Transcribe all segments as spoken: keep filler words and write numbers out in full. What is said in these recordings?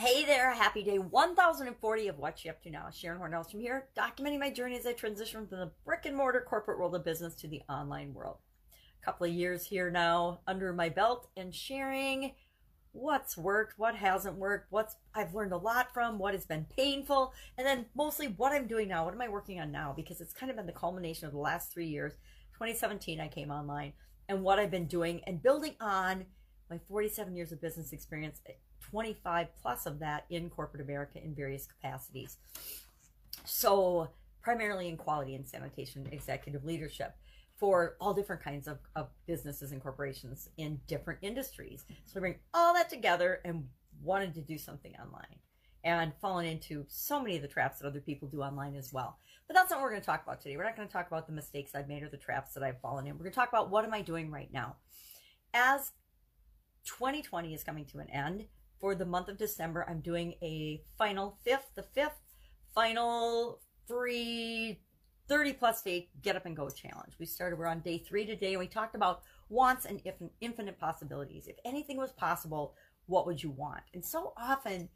Hey there, happy day one thousand forty of What's She Up To Now. Sharon Horne-Ellstrom here, documenting my journey as I transition from the brick and mortar corporate world of business to the online world. A couple of years here now under my belt and sharing what's worked, what hasn't worked, what's I've learned a lot from, what has been painful, and then mostly what I'm doing now. What am I working on now? Because it's kind of been the culmination of the last three years. twenty seventeen, I came online, and what I've been doing and building on my forty-seven years of business experience, twenty-five plus of that in corporate America in various capacities. So primarily in quality and sanitation, executive leadership for all different kinds of, of businesses and corporations in different industries. So I bring all that together and wanted to do something online and fallen into so many of the traps that other people do online as well. But that's not what we're going to talk about today. We're not going to talk about the mistakes I've made or the traps that I've fallen in. We're going to talk about what am I doing right now. As twenty twenty is coming to an end, for the month of December, I'm doing a final fifth, the fifth final free thirty plus day get up and go challenge. We started, we're on day three today, and we talked about wants and if, infinite possibilities. If anything was possible, what would you want? And so often,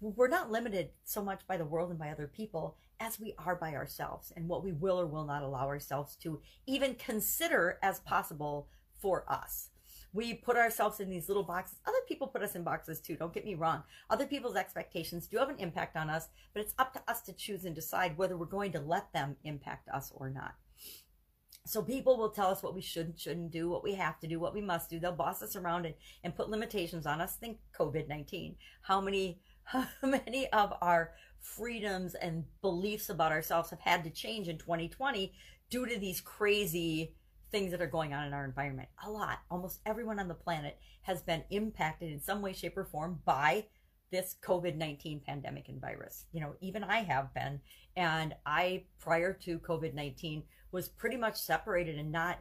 we're not limited so much by the world and by other people as we are by ourselves and what we will or will not allow ourselves to even consider as possible for us. We put ourselves in these little boxes. Other people put us in boxes too, don't get me wrong. Other people's expectations do have an impact on us, but it's up to us to choose and decide whether we're going to let them impact us or not. So people will tell us what we should and shouldn't do, what we have to do, what we must do. They'll boss us around and, and put limitations on us. Think COVID nineteen. How many, how many of our freedoms and beliefs about ourselves have had to change in twenty twenty due to these crazy things that are going on in our environment? A lot. Almost everyone on the planet has been impacted in some way, shape, or form by this COVID nineteen pandemic and virus. You know, even I have been, and I, prior to COVID nineteen, was pretty much separated and not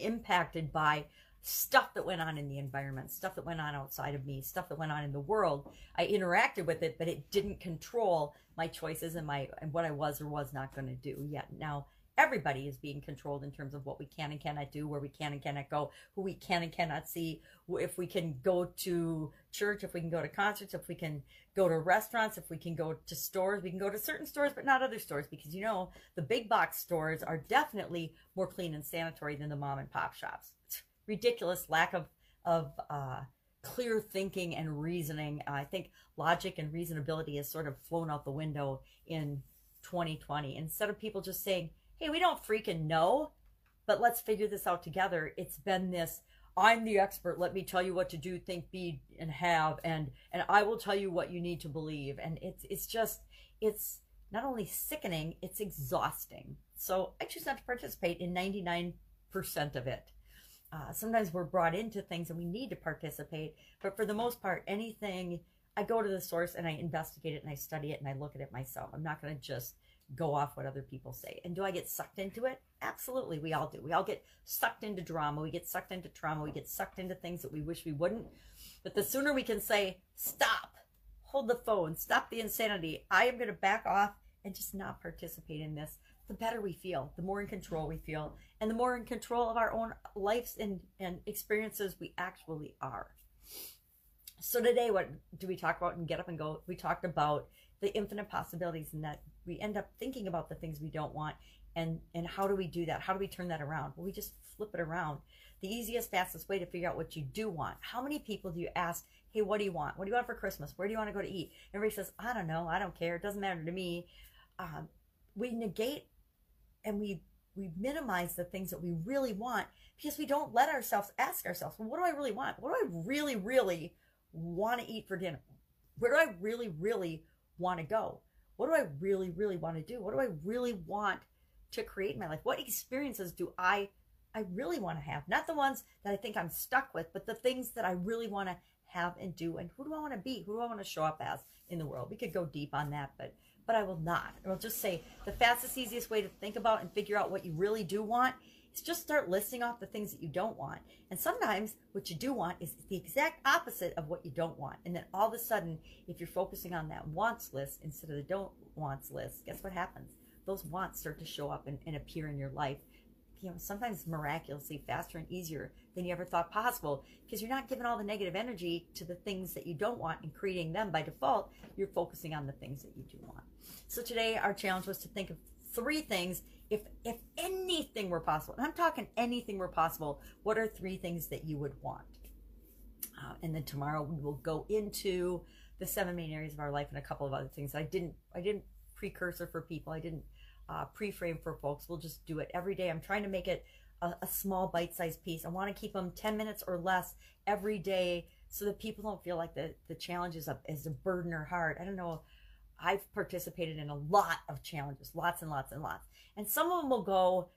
impacted by stuff that went on in the environment, stuff that went on outside of me, stuff that went on in the world. I interacted with it, but it didn't control my choices and my and what I was or was not going to do yet. Now, everybody is being controlled in terms of what we can and cannot do, where we can and cannot go, who we can and cannot see, if we can go to church, if we can go to concerts, if we can go to restaurants, if we can go to stores. We can go to certain stores, but not other stores, because, you know, the big box stores are definitely more clean and sanitary than the mom and pop shops. It's ridiculous lack of, of uh, clear thinking and reasoning. Uh, I think logic and reasonability has sort of flown out the window in twenty twenty. Instead of people just saying, hey, we don't freaking know, but let's figure this out together. It's been this, I'm the expert. Let me tell you what to do, think, be, and have, and and I will tell you what you need to believe. And it's it's just, it's not only sickening, it's exhausting. So I choose not to participate in ninety-nine percent of it. Uh, sometimes we're brought into things and we need to participate, but for the most part, anything, I go to the source and I investigate it and I study it and I look at it myself. I'm not going to just go off what other people say. And do I get sucked into it? Absolutely, we all do. We all get sucked into drama. We get sucked into trauma. We get sucked into things that we wish we wouldn't. But the sooner we can say, stop, hold the phone, stop the insanity. I am going to back off and just not participate in this. The better we feel, the more in control we feel, and the more in control of our own lives and, and experiences we actually are. So today, what do we talk about in Get Up and Go? We talked about the infinite possibilities, and that we end up thinking about the things we don't want, and and how do we do that? How do we turn that around? Well, we just flip it around. The easiest, fastest way to figure out what you do want. How many people do you ask, hey, what do you want? What do you want for Christmas? Where do you want to go to eat? Everybody says, I don't know. I don't care. It doesn't matter to me. Um, we negate and we we minimize the things that we really want because we don't let ourselves ask ourselves, well, what do I really want? What do I really, really want to eat for dinner? Where do I really, really want to go? What do I really, really want to do? What do I really want to create in my life? What experiences do I, I really want to have? Not the ones that I think I'm stuck with, but the things that I really want to have and do. And who do I want to be? Who do I want to show up as in the world? We could go deep on that, but, but I will not. I'll just say the fastest, easiest way to think about and figure out what you really do want is just start listing off the things that you don't want. And sometimes what you do want is the exact opposite of what you don't want. And then all of a sudden, if you're focusing on that wants list instead of the don't wants list, guess what happens? Those wants start to show up and, and appear in your life you know, sometimes miraculously faster and easier than you ever thought possible, because you're not giving all the negative energy to the things that you don't want and creating them by default. You're focusing on the things that you do want. So today our challenge was to think of three things, if, if anything were possible, and I'm talking anything were possible, what are three things that you would want? Uh, and then tomorrow we will go into the seven main areas of our life and a couple of other things. I didn't, I didn't precursor for people. I didn't Uh, pre-frame for folks. We'll just do it every day. I'm trying to make it a, a small bite-sized piece. I want to keep them ten minutes or less every day so that people don't feel like the, the challenge is a, is a burden or hard. I don't know. I've participated in a lot of challenges, lots and lots and lots. And some of them will go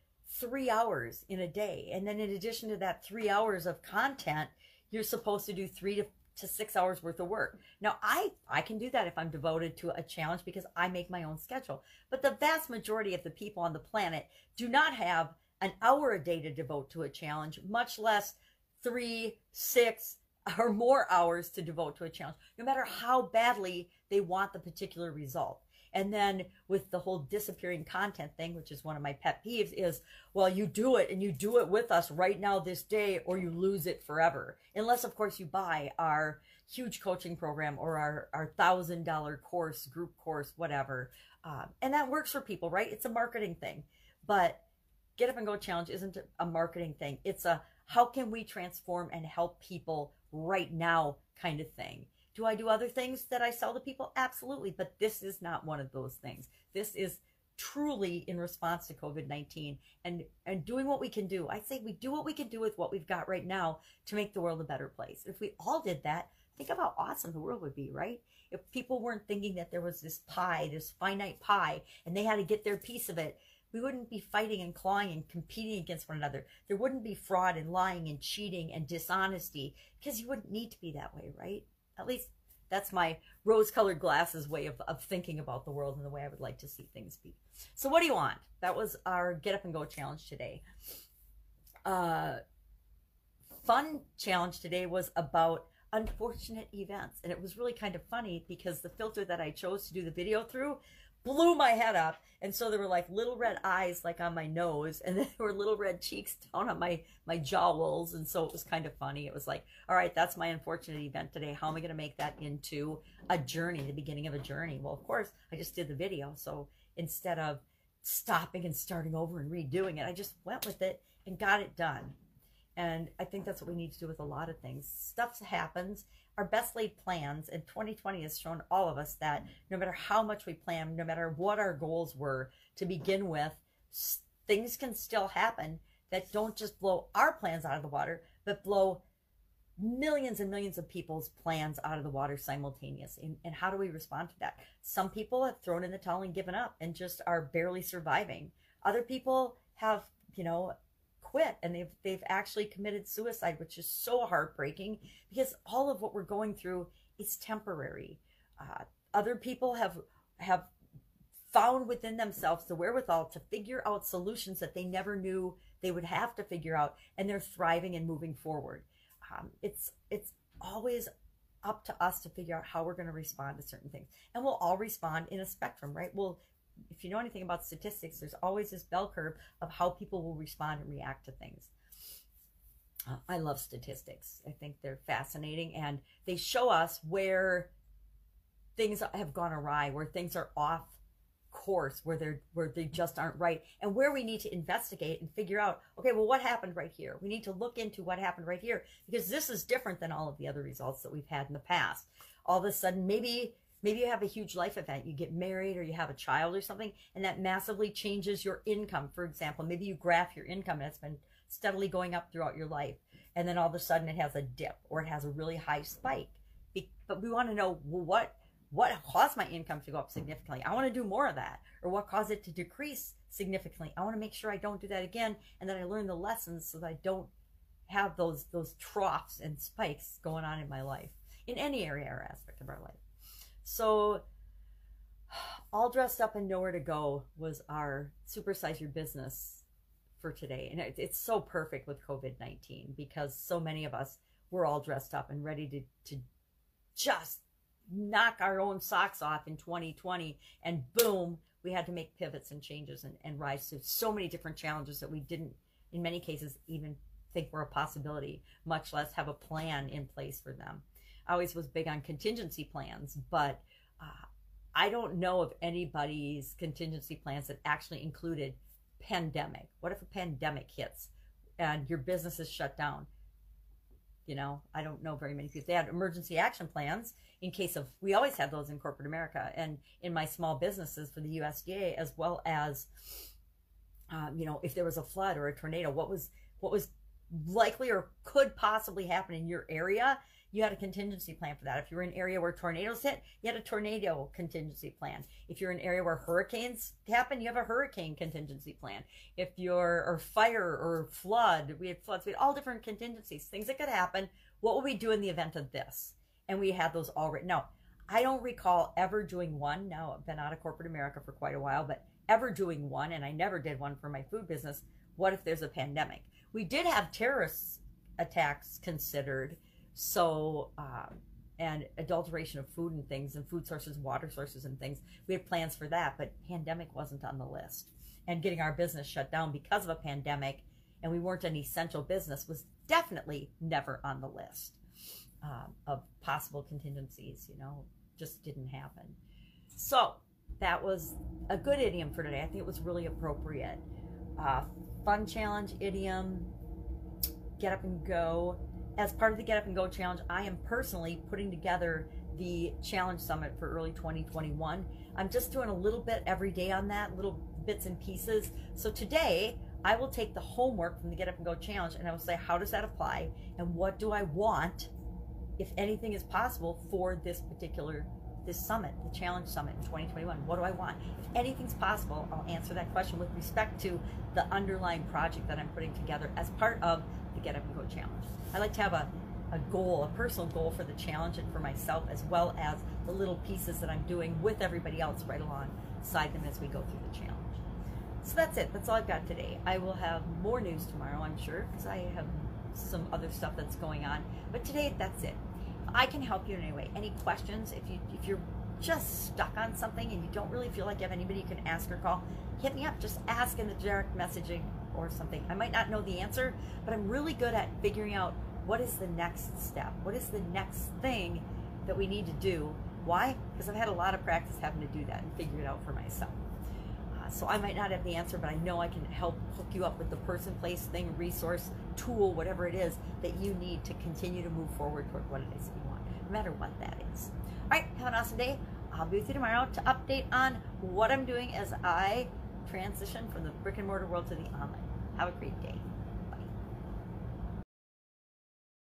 three hours in a day. And then in addition to that three hours of content, you're supposed to do three to to six hours worth of work. Now I, I can do that if I'm devoted to a challenge because I make my own schedule. But the vast majority of the people on the planet do not have an hour a day to devote to a challenge, much less three, six or more hours to devote to a challenge, no matter how badly they want the particular result. And then with the whole disappearing content thing, which is one of my pet peeves, is, well, you do it and you do it with us right now this day or you lose it forever. Unless, of course, you buy our huge coaching program or our, our one thousand dollar course, group course, whatever. Um, and that works for people, right? It's a marketing thing. But Get Up and Go Challenge isn't a marketing thing. It's a how can we transform and help people right now kind of thing. Do I do other things that I sell to people? Absolutely. But this is not one of those things. This is truly in response to COVID nineteen and, and doing what we can do. I say we do what we can do with what we've got right now to make the world a better place. If we all did that, think of how awesome the world would be, right? If people weren't thinking that there was this pie, this finite pie, and they had to get their piece of it, we wouldn't be fighting and clawing and competing against one another. There wouldn't be fraud and lying and cheating and dishonesty because you wouldn't need to be that way, right? At least that's my rose-colored glasses way of, of thinking about the world and the way I would like to see things be. So what do you want? That was our Get Up and Go challenge today. Uh, fun challenge today was about unfortunate events. And it was really kind of funny because the filter that I chose to do the video through blew my head up. And so there were like little red eyes like on my nose, and then there were little red cheeks down on my, my jowls. And so it was kind of funny. It was like, all right, that's my unfortunate event today. How am I going to make that into a journey, the beginning of a journey? Well, of course, I just did the video. So instead of stopping and starting over and redoing it, I just went with it and got it done. And I think that's what we need to do with a lot of things. Stuff happens. Our best laid plans, and twenty twenty has shown all of us that no matter how much we plan, no matter what our goals were to begin with, things can still happen that don't just blow our plans out of the water, but blow millions and millions of people's plans out of the water simultaneously. And, and how do we respond to that? Some people have thrown in the towel and given up and just are barely surviving. Other people have, you know, quit, and they've, they've actually committed suicide, which is so heartbreaking because all of what we're going through is temporary. Uh, other people have, have found within themselves the wherewithal to figure out solutions that they never knew they would have to figure out, and they're thriving and moving forward. Um, it's, it's always up to us to figure out how we're going to respond to certain things, and we'll all respond in a spectrum, right? We'll If you know anything about statistics, there's always this bell curve of how people will respond and react to things. Uh, I love statistics. I think they're fascinating, and they show us where things have gone awry, where things are off course, where they're where they just aren't right, and where we need to investigate and figure out, okay, well, what happened right here? We need to look into what happened right here, because this is different than all of the other results that we've had in the past. All of a sudden, maybe... Maybe you have a huge life event, you get married or you have a child or something, and that massively changes your income. For example, maybe you graph your income and it's been steadily going up throughout your life. And then all of a sudden it has a dip or it has a really high spike. But we want to know, well, what, what caused my income to go up significantly? I want to do more of that. Or what caused it to decrease significantly? I want to make sure I don't do that again, and that I learn the lessons so that I don't have those, those troughs and spikes going on in my life, in any area or aspect of our life. So all dressed up and nowhere to go was our supersize your business for today. And it, it's so perfect with COVID nineteen because so many of us were all dressed up and ready to, to just knock our own socks off in twenty twenty. And boom, we had to make pivots and changes and, and rise to so many different challenges that we didn't in many cases even think we're a possibility, much less have a plan in place for them. I always was big on contingency plans, but uh, I don't know of anybody's contingency plans that actually included pandemic. What if a pandemic hits and your business is shut down? You know, I don't know very many people. They had emergency action plans in case of, we always had those in corporate America and in my small businesses for the U S D A, as well as, um, you know, if there was a flood or a tornado, what was, what was likely or could possibly happen in your area, you had a contingency plan for that. If you were in an area where tornadoes hit, you had a tornado contingency plan. If you're in an area where hurricanes happen, you have a hurricane contingency plan. If you're, or fire or flood, we had floods, we had all different contingencies, things that could happen. What would we do in the event of this? And we had those all written out. I don't recall ever doing one. Now, I've been out of corporate America for quite a while, but ever doing one, and I never did one for my food business. What if there's a pandemic? We did have terrorist attacks considered, so um, and adulteration of food and things, and food sources, water sources and things. We had plans for that, but pandemic wasn't on the list. And getting our business shut down because of a pandemic, and we weren't an essential business, was definitely never on the list um, of possible contingencies, you know, just didn't happen. So that was a good idiom for today. I think it was really appropriate. Uh, fun challenge idiom, get up and go. As part of the Get Up and Go Challenge, I am personally putting together the Challenge Summit for early twenty twenty-one. I'm just doing a little bit every day on that, little bits and pieces. So today, I will take the homework from the Get Up and Go Challenge and I will say, how does that apply? And what do I want, if anything is possible, for this particular, this summit, the Challenge Summit in twenty twenty-one? What do I want? If anything's possible, I'll answer that question with respect to the underlying project that I'm putting together as part of the Get Up and Go Challenge. I like to have a, a goal, a personal goal for the challenge and for myself, as well as the little pieces that I'm doing with everybody else right alongside them as we go through the challenge. So that's it. That's all I've got today. I will have more news tomorrow, I'm sure, because I have some other stuff that's going on. But today, that's it. If I can help you in any way, any questions, if, you, if you're just stuck on something and you don't really feel like you have anybody you can ask or call, hit me up. Just ask in the direct messaging or something. I might not know the answer, but I'm really good at figuring out what is the next step, what is the next thing that we need to do. Why? Because I've had a lot of practice having to do that and figure it out for myself. Uh, so I might not have the answer, but I know I can help hook you up with the person, place, thing, resource, tool, whatever it is that you need to continue to move forward toward what it is that you want, no matter what that is. All right, have an awesome day. I'll be with you tomorrow to update on what I'm doing as I transition from the brick and mortar world to the online. Have a great day.